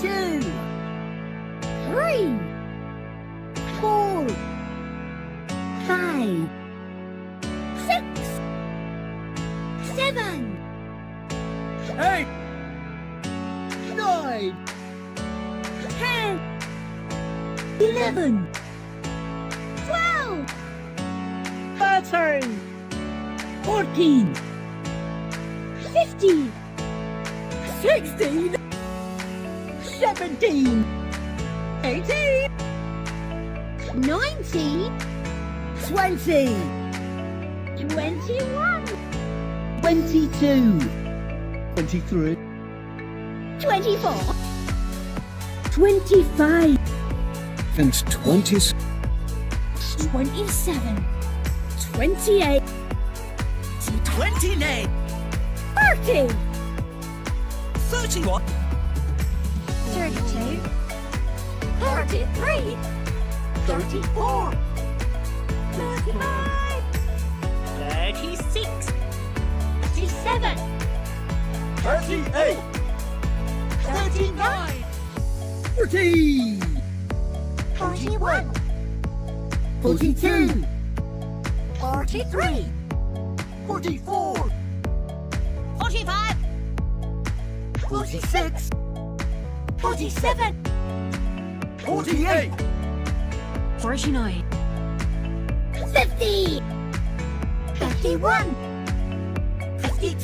20s 27 28 29 30 31 32 33 34 35 36 37 38 39 40 41 42 43 44 45 46 47 48 49 50 51 52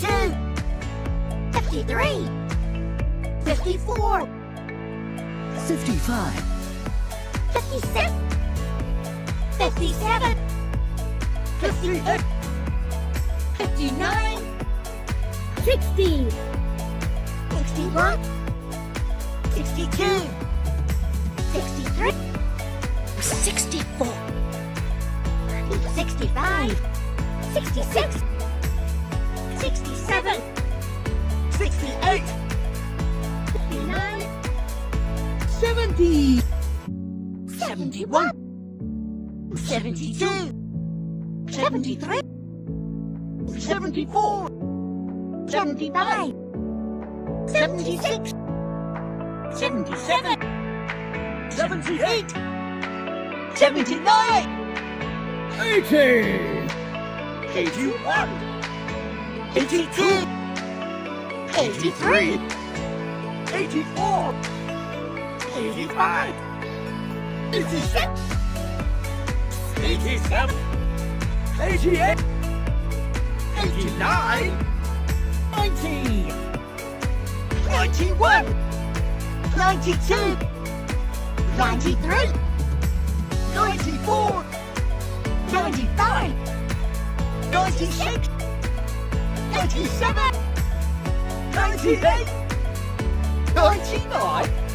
53 54 55 56 57 58 59 60 61 62 63 64 65 66 67 68 69 70 71 72 73 74 79 76 77 78 79 80 81 82 83 84 85 86 87 88 89 90 91 92 93 94 95 96 97 98 99